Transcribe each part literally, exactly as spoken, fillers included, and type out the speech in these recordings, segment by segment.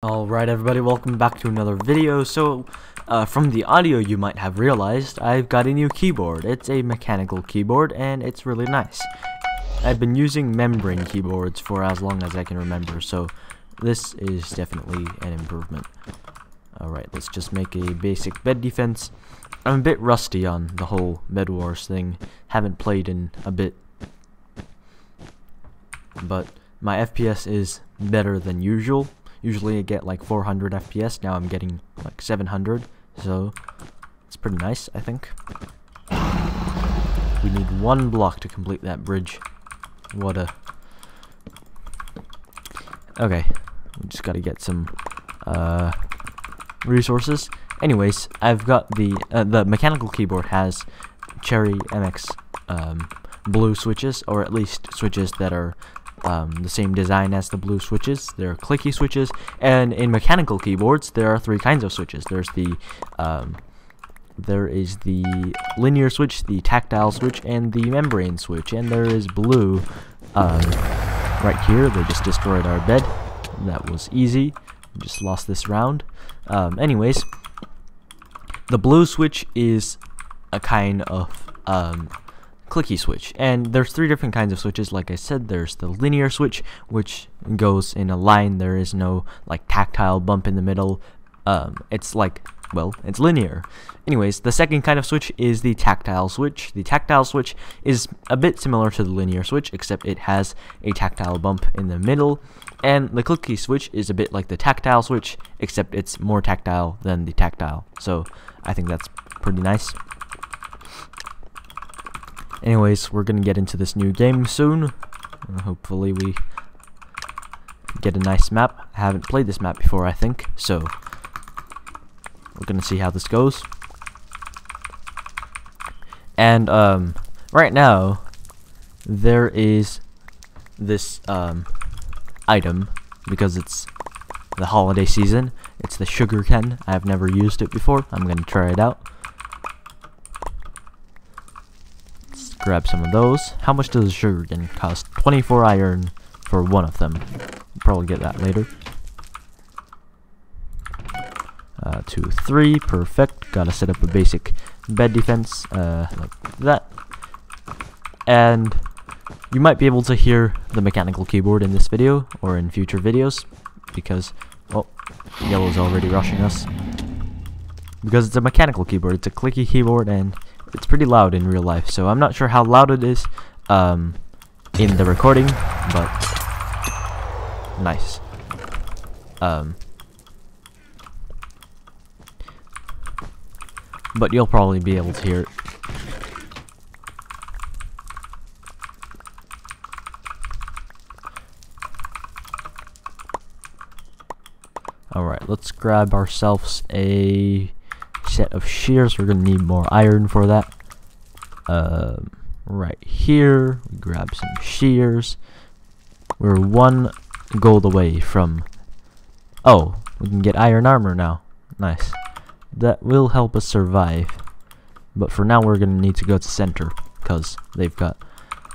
Alright everybody, welcome back to another video. So uh, from the audio you might have realized I've got a new keyboard. It's a mechanical keyboard and it's really nice. I've been using membrane keyboards for as long as I can remember, so this is definitely an improvement. Alright, let's just make a basic bed defense. I'm a bit rusty on the whole Bed Wars thing, haven't played in a bit, but my F P S is better than usual. Usually I get like four hundred F P S, now I'm getting like seven hundred, so it's pretty nice, I think. We need one block to complete that bridge. What a... Okay, we just gotta get some uh, resources. Anyways, I've got the... Uh, the mechanical keyboard has Cherry M X um, blue switches, or at least switches that are... Um, the same design as the blue switches. There are clicky switches, and in mechanical keyboards there are three kinds of switches. There's the um, there is the linear switch, the tactile switch, and the membrane switch. And there is blue um, right here. They just destroyed our bed. That was easy. We just lost this round. Um, anyways, the blue switch is a kind of um, clicky switch, and there's three different kinds of switches. Like I said, there's the linear switch, which goes in a line. There is no like tactile bump in the middle. Um, it's like, well, it's linear. Anyways, the second kind of switch is the tactile switch. The tactile switch is a bit similar to the linear switch, except it has a tactile bump in the middle. And the clicky switch is a bit like the tactile switch, except it's more tactile than the tactile. So I think that's pretty nice. Anyways, we're gonna get into this new game soon. Hopefully we get a nice map. I haven't played this map before, I think, so we're gonna see how this goes. And um, right now there is this um, item, because it's the holiday season. It's the sugar can. I've never used it before. I'm gonna try it out. Grab some of those. How much does a sugar can cost? twenty-four iron for one of them. We'll probably get that later. Uh, two, three, perfect. Gotta set up a basic bed defense, uh, like that. And you might be able to hear the mechanical keyboard in this video or in future videos, because, oh, yellow's already rushing us. Because it's a mechanical keyboard, it's a clicky keyboard, and it's pretty loud in real life, so I'm not sure how loud it is um, in the recording, but nice. Um, but you'll probably be able to hear it. Alright, let's grab ourselves a... set of shears. We're gonna need more iron for that. Um, right here, we grab some shears. We're one gold away from. Oh, we can get iron armor now. Nice. That will help us survive. But for now, we're gonna need to go to center because they've got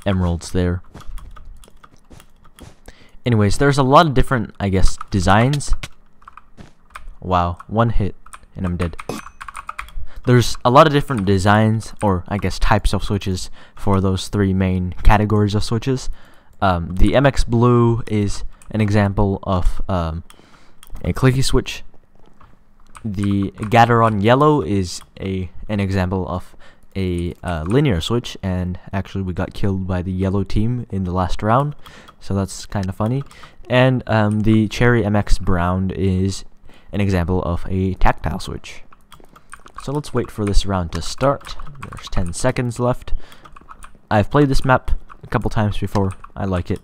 emeralds there. Anyways, there's a lot of different, I guess, designs. Wow, one hit and I'm dead. There's a lot of different designs, or I guess types of switches, for those three main categories of switches. Um, the M X blue is an example of um, a clicky switch. The Gateron yellow is a an example of a uh, linear switch, and actually we got killed by the yellow team in the last round, so that's kind of funny. And um, the Cherry M X Brown is an example of a tactile switch. So let's wait for this round to start. There's ten seconds left. I've played this map a couple times before. I like it.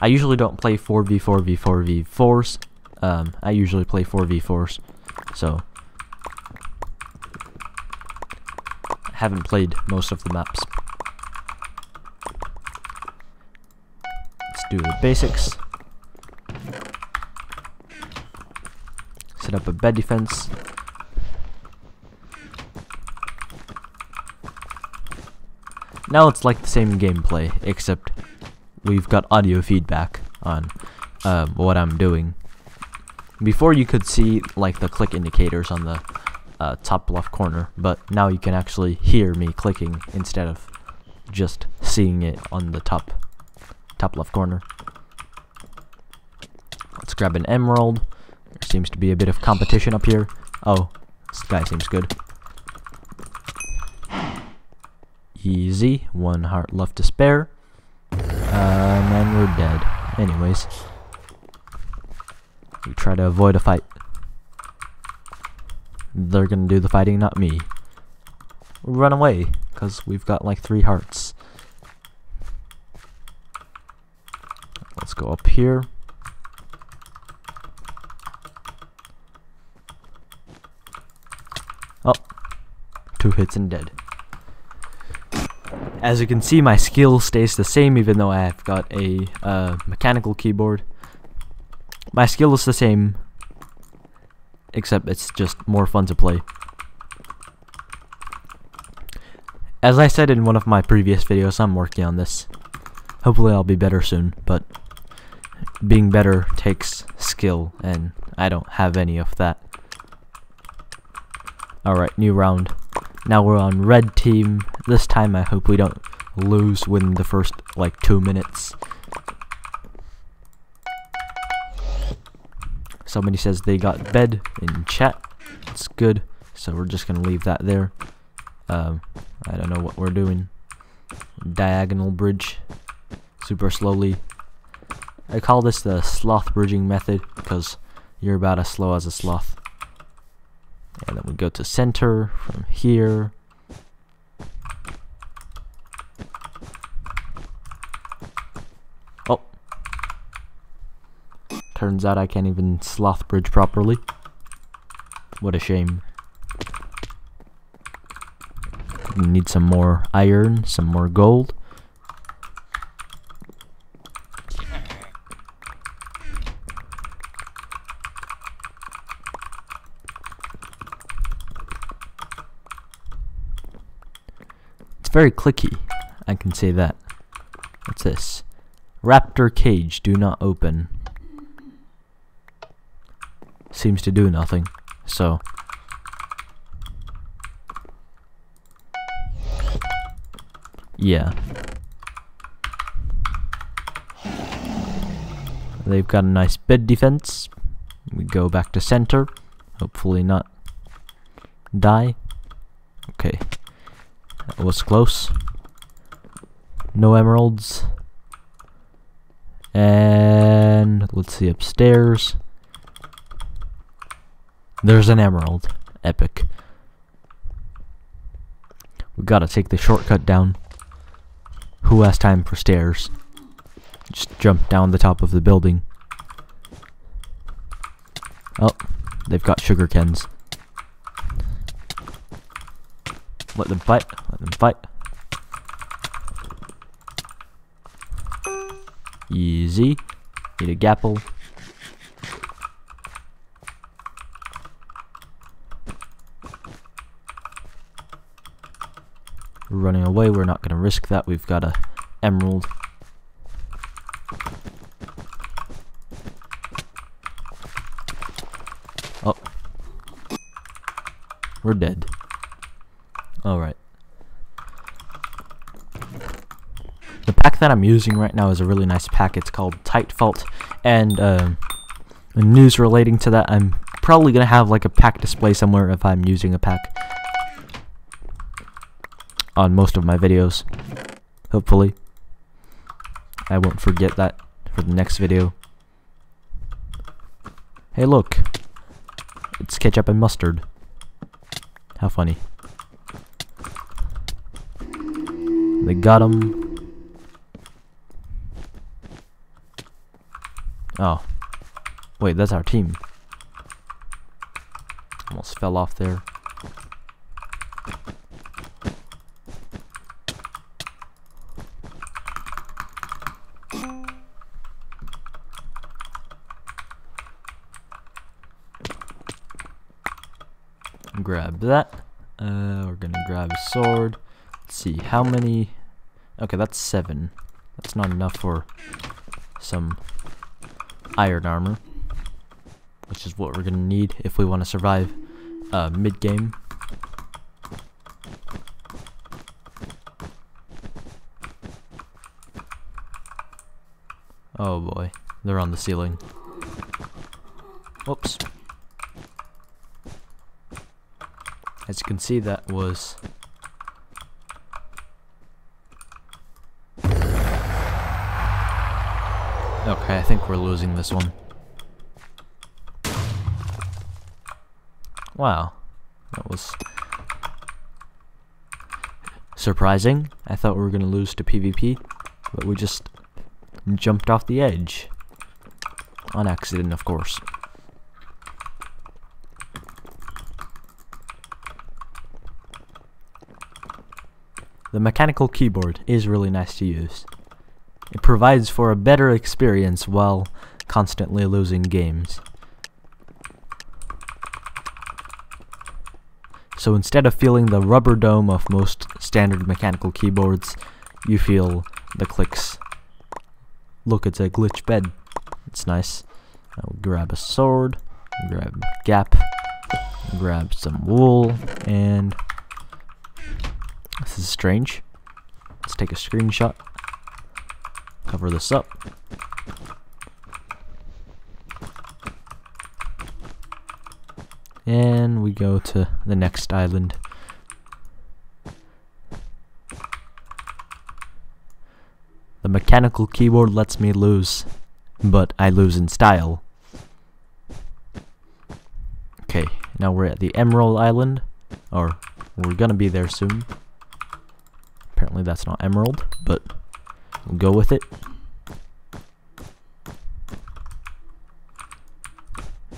I usually don't play four v four v four v fours. Um, I usually play four v fours. So I haven't played most of the maps. Let's do the basics. Set up a bed defense. Now it's like the same gameplay, except we've got audio feedback on um, what I'm doing. Before you could see like the click indicators on the uh, top left corner, but now you can actually hear me clicking instead of just seeing it on the top top left corner. Let's grab an emerald. There seems to be a bit of competition up here. Oh, this guy seems good. Easy. One heart left to spare. Um, and we're dead. Anyways. We try to avoid a fight. They're gonna do the fighting, not me. Run away, because we've got like three hearts. Let's go up here. Oh. Two hits and dead. As you can see, my skill stays the same even though I've got a uh, mechanical keyboard. My skill is the same, except it's just more fun to play. As I said in one of my previous videos, I'm working on this. Hopefully I'll be better soon, but being better takes skill, and I don't have any of that. Alright, new round. Now we're on red team. This time I hope we don't lose within the first, like, two minutes. Somebody says they got bed in chat. It's good. So we're just gonna leave that there. Um, I don't know what we're doing. Diagonal bridge. Super slowly. I call this the sloth bridging method because you're about as slow as a sloth. And then we go to center from here. Oh. Turns out I can't even sloth bridge properly. What a shame. We need some more iron, some more gold. Very clicky, I can say that. What's this? Raptor cage, do not open. Seems to do nothing, so. Yeah. They've got a nice bed defense. We go back to center. Hopefully not die. Okay. That was close. No emeralds. And let's see upstairs. There's an emerald. Epic. We gotta take the shortcut down. Who has time for stairs? Just jump down the top of the building. Oh, they've got sugar cans. Let them fight. Let them fight. Easy. Need a gapple. We're running away. We're not going to risk that. We've got a emerald. Oh. We're dead. Alright. The pack that I'm using right now is a really nice pack. It's called Titefault, and uh, news relating to that, I'm probably going to have like a pack display somewhere if I'm using a pack on most of my videos. Hopefully. I won't forget that for the next video. Hey look, it's ketchup and mustard. How funny. They got him. Oh. Wait, that's our team. Almost fell off there. Grab that. Uh, we're gonna grab a sword. Let's see how many. Okay, that's seven. That's not enough for some iron armor. which is what we're gonna need if we want to survive uh, mid-game. Oh boy, they're on the ceiling. Whoops. As you can see, that was okay. I think we're losing this one. Wow, that was surprising. I thought we were gonna lose to PvP, but we just jumped off the edge on accident, of course. The mechanical keyboard is really nice to use. It provides for a better experience while constantly losing games. So instead of feeling the rubber dome of most standard mechanical keyboards, you feel the clicks. Look, it's a glitch bed. It's nice. I'll grab a sword, grab a gap, grab some wool, and this is strange. Let's take a screenshot. Cover this up. And we go to the next island. The mechanical keyboard lets me lose, but I lose in style. Okay, now we're at the Emerald Island, or we're gonna be there soon. Apparently that's not Emerald, but we'll go with it.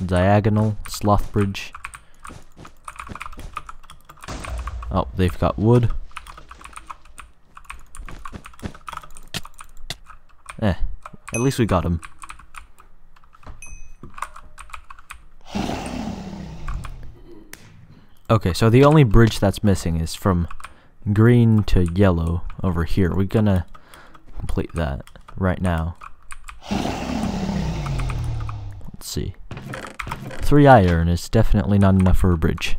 Diagonal, Slothbridge. Oh, they've got wood. Eh, at least we got him. Okay, so the only bridge that's missing is from green to yellow over here. We're gonna complete that right now. Let's see. Three iron is definitely not enough for a bridge.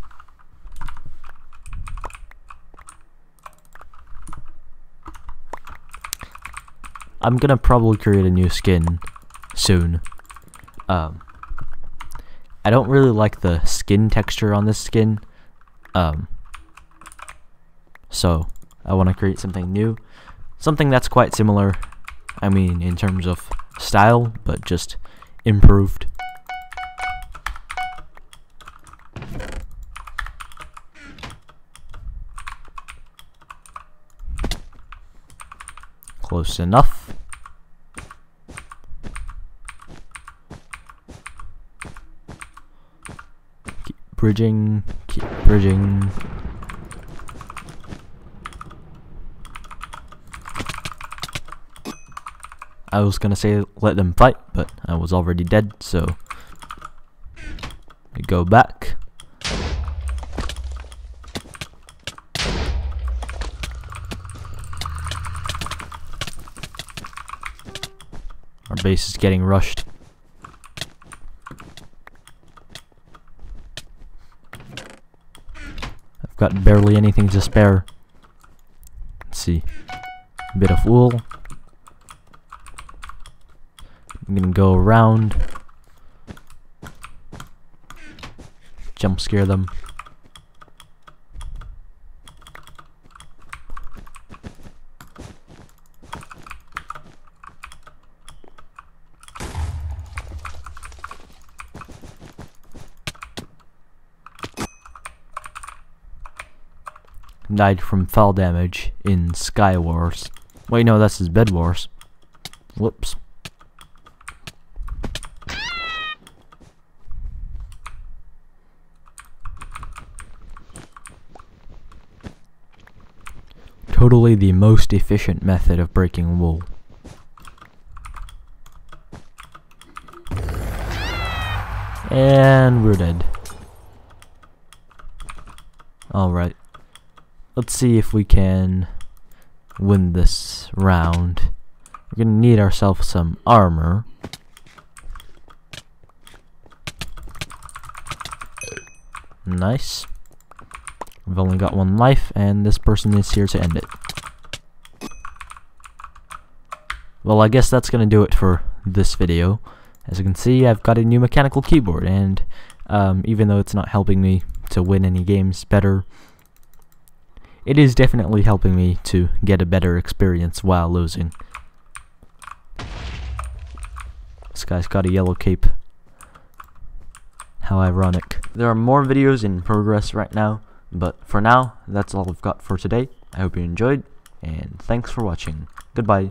I'm gonna probably create a new skin soon. Um, I don't really like the skin texture on this skin, um, so I want to create something new, something that's quite similar. I mean, in terms of style, but just improved. Close enough. Keep bridging, keep bridging. I was gonna say let them fight, but I was already dead, so we go back. Base is getting rushed. I've got barely anything to spare. Let's see. A bit of wool. I'm gonna go around. Jump scare them. Died from fall damage in Sky Wars. Wait, no, that's his Bed Wars. Whoops. Totally the most efficient method of breaking wool. And we're dead. Alright. Let's see if we can win this round. We're gonna need ourselves some armor. Nice. We've only got one life, and this person is here to end it. Well, I guess that's going to do it for this video. As you can see, I've got a new mechanical keyboard, and um, even though it's not helping me to win any games better, it is definitely helping me to get a better experience while losing. This guy's got a yellow cape. How ironic. There are more videos in progress right now, but for now, that's all I've got for today. I hope you enjoyed, and thanks for watching. Goodbye.